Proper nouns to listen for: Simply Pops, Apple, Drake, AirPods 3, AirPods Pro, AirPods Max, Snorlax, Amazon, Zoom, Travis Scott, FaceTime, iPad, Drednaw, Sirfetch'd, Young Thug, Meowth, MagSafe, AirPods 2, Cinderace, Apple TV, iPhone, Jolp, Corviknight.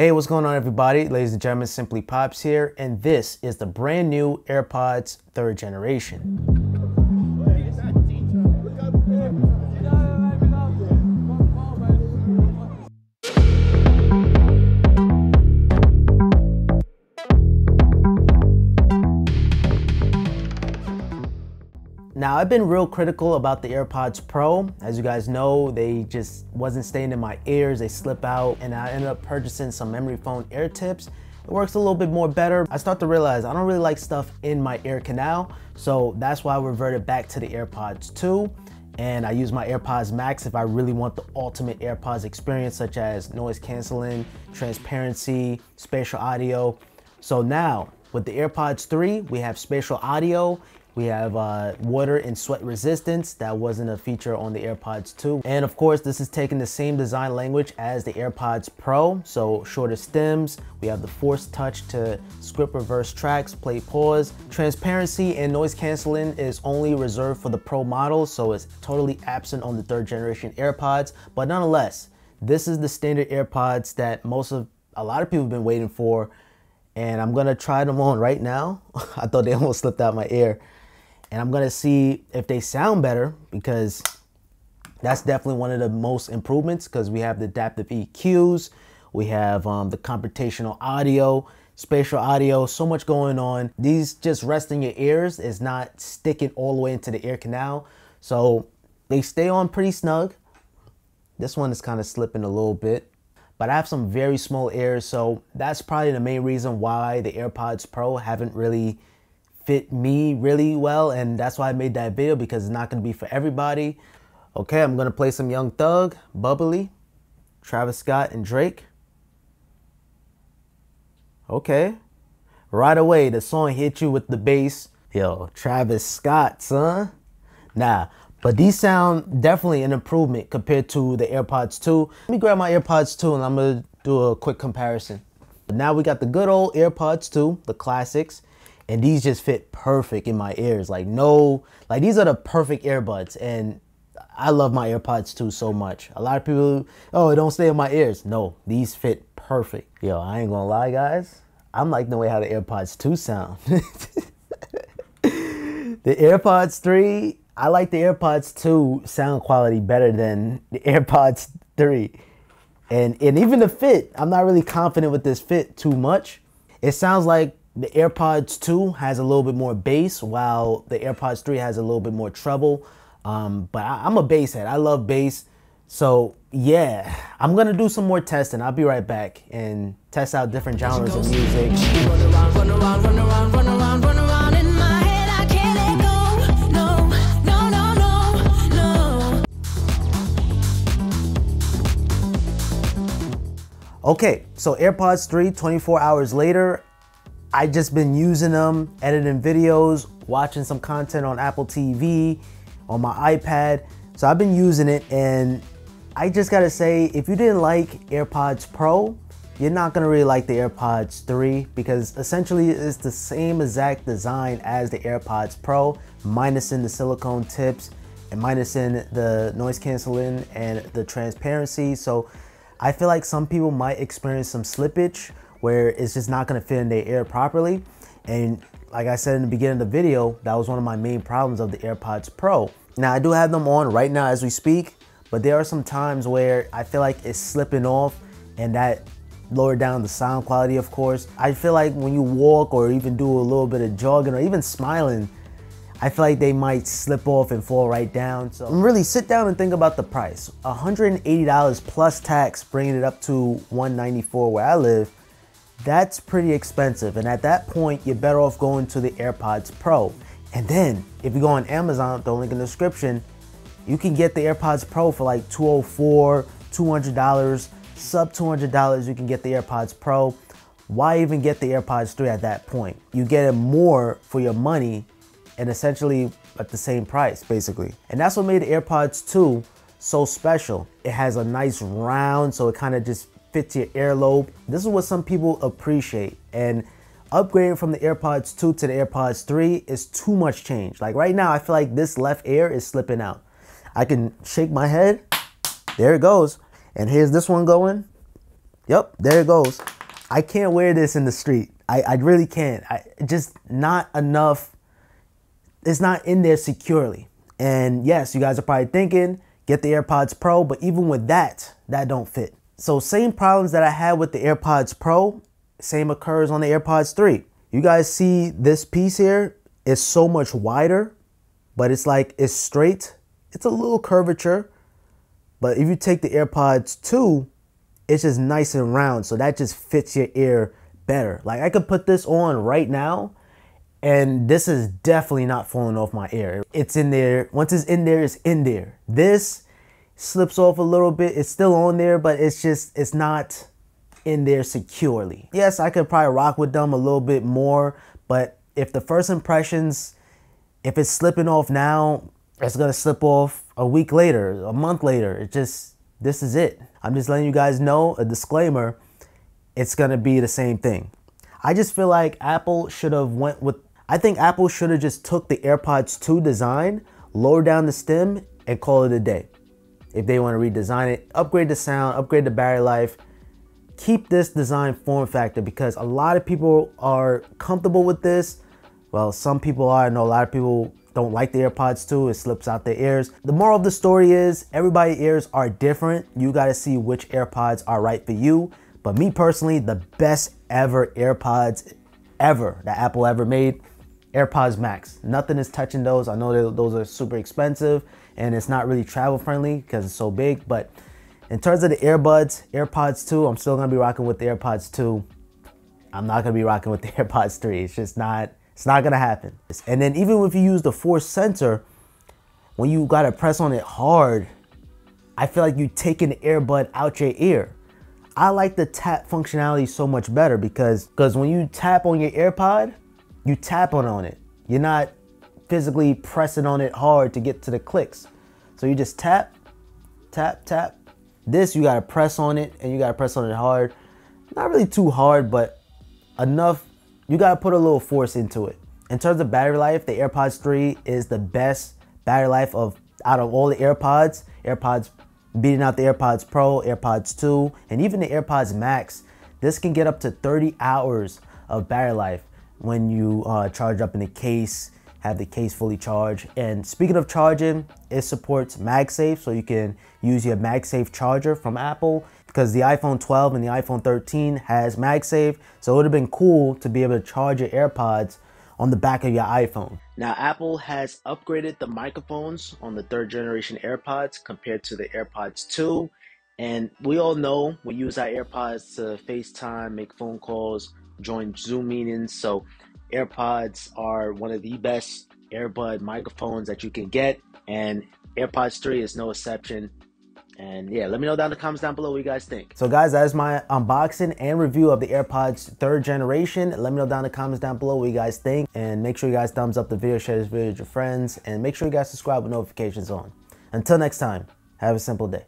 Hey, what's going on everybody? Ladies and gentlemen, Simply Pops here, and this is the brand new AirPods 3rd generation. Now, I've been real critical about the AirPods Pro. As you guys know, they just wasn't staying in my ears, they slip out, and I ended up purchasing some memory foam ear tips. It works a little bit more better. I start to realize I don't really like stuff in my ear canal, so that's why I reverted back to the AirPods 2, and I use my AirPods Max if I really want the ultimate AirPods experience, such as noise canceling, transparency, spatial audio. So now, with the AirPods 3, we have spatial audio, we have water and sweat resistance. That wasn't a feature on the AirPods 2. And of course, this is taking the same design language as the AirPods Pro. So shorter stems, we have the force touch to script reverse tracks, play pause. Transparency and noise canceling is only reserved for the Pro model. So it's totally absent on the 3rd generation AirPods. But nonetheless, this is the standard AirPods that a lot of people have been waiting for. And I'm gonna try them on right now. I thought they almost slipped out my ear. And I'm gonna see if they sound better, because that's definitely one of the most improvements, because we have the adaptive EQs, we have the computational audio, spatial audio, so much going on. These just rest in your ears, it's not sticking all the way into the ear canal. So they stay on pretty snug. This one is kind of slipping a little bit, but I have some very small ears, so that's probably the main reason why the AirPods Pro haven't really fit me really well, and that's why I made that video, because it's not gonna be for everybody. Okay, I'm gonna play some Young Thug, Bubbly, Travis Scott, and Drake. Okay, right away the song hit you with the bass. Yo, Travis Scott, son. Nah, but these sound definitely an improvement compared to the AirPods 2. Let me grab my AirPods 2 and I'm gonna do a quick comparison. But now we got the good old AirPods 2, the classics. And these just fit perfect in my ears. Like no, like these are the perfect earbuds. And I love my AirPods 2 so much. A lot of people, oh, it don't stay in my ears. No, these fit perfect. Yo, I ain't gonna lie guys, I'm liking the way how the AirPods 2 sound. The AirPods 3, I like the AirPods 2 sound quality better than the AirPods 3. And even the fit, I'm not really confident with this fit too much. It sounds like the AirPods 2 has a little bit more bass, while the AirPods 3 has a little bit more treble. But I'm a bass head. I love bass. So yeah, I'm going to do some more testing. I'll be right back and test out different genres of music. Okay, so AirPods 3, 24 hours later, I just been using them, editing videos, watching some content on Apple TV, on my iPad. So I've been using it, and I just gotta say, if you didn't like AirPods Pro, you're not gonna really like the AirPods 3, because essentially it's the same exact design as the AirPods Pro, minusing the silicone tips and minusing the noise canceling and the transparency. So I feel like some people might experience some slippage where it's just not gonna fit in their ear properly. And like I said in the beginning of the video, that was one of my main problems of the AirPods Pro. Now I do have them on right now as we speak, but there are some times where I feel like it's slipping off, and that lowered down the sound quality, of course. I feel like when you walk or even do a little bit of jogging or even smiling, I feel like they might slip off and fall right down. So really sit down and think about the price. $180 plus tax, bringing it up to $194 where I live. That's pretty expensive, and at that point you're better off going to the AirPods Pro. And then if you go on Amazon, the link in the description, you can get the AirPods Pro for like $204, $200, sub $200 you can get the AirPods Pro. Why even get the AirPods 3 at that point? You get it more for your money and essentially at the same price basically. And that's what made the AirPods 2 so special. It has a nice round, so it kind of just fits your earlobe. This is what some people appreciate, and upgrading from the AirPods 2 to the AirPods 3 is too much change. Like right now, I feel like this left ear is slipping out. I can shake my head, there it goes. And here's this one going, Yep, there it goes. I can't wear this in the street. I really can't. Just not enough. It's not in there securely. And yes, you guys are probably thinking, get the AirPods Pro, but even with that, that don't fit. So same problems that I had with the AirPods Pro, same occurs on the AirPods 3. You guys see this piece here? It's so much wider, but it's like, it's straight. It's a little curvature, but if you take the AirPods 2, it's just nice and round. So that just fits your ear better. Like I could put this on right now and this is definitely not falling off my ear. It's in there. Once it's in there, it's in there. This slips off a little bit. It's still on there, but it's just, it's not in there securely. Yes, I could probably rock with them a little bit more, but if the first impressions, if it's slipping off now, it's gonna slip off a week later, a month later. It just, this is it. I'm just letting you guys know, a disclaimer, it's gonna be the same thing. I just feel like Apple should have went with, I think Apple should have just took the AirPods 2 design, lower down the stem and call it a day. If they wanna redesign it, upgrade the sound, upgrade the battery life, keep this design form factor because a lot of people are comfortable with this. Well, some people are, I know a lot of people don't like the AirPods 2, it slips out their ears. The moral of the story is everybody's ears are different. You gotta see which AirPods are right for you. But me personally, the best ever AirPods ever that Apple ever made, AirPods Max. Nothing is touching those. I know those are super expensive and it's not really travel friendly because it's so big. But in terms of the earbuds, AirPods 2, I'm still gonna be rocking with the AirPods 2. I'm not gonna be rocking with the AirPods 3. It's just not, it's not gonna happen. And then even if you use the force sensor, when you gotta press on it hard, I feel like you're taking the earbud out your ear. I like the tap functionality so much better because when you tap on your AirPod, you tap on it. You're not physically pressing on it hard to get to the clicks. So you just tap, tap, tap. This, you gotta press on it and you gotta press on it hard. Not really too hard, but enough. You gotta put a little force into it. In terms of battery life, the AirPods 3 is the best battery life out of all the AirPods. AirPods beating out the AirPods Pro, AirPods 2, and even the AirPods Max. This can get up to 30 hours of battery life when you charge up in the case, have the case fully charged. And speaking of charging, it supports MagSafe, so you can use your MagSafe charger from Apple because the iPhone 12 and the iPhone 13 has MagSafe. So it would have been cool to be able to charge your AirPods on the back of your iPhone. Now, Apple has upgraded the microphones on the 3rd generation AirPods compared to the AirPods 2. And we all know we use our AirPods to FaceTime, make phone calls, join Zoom meetings. So AirPods are one of the best earbud microphones that you can get, and AirPods 3 is no exception. And yeah, let me know down in the comments down below what you guys think. So guys, that is my unboxing and review of the AirPods 3rd generation. Let me know down in the comments down below what you guys think, and make sure you guys thumbs up the video, share this video with your friends, and make sure you guys subscribe with notifications on. Until next time, have a simple day.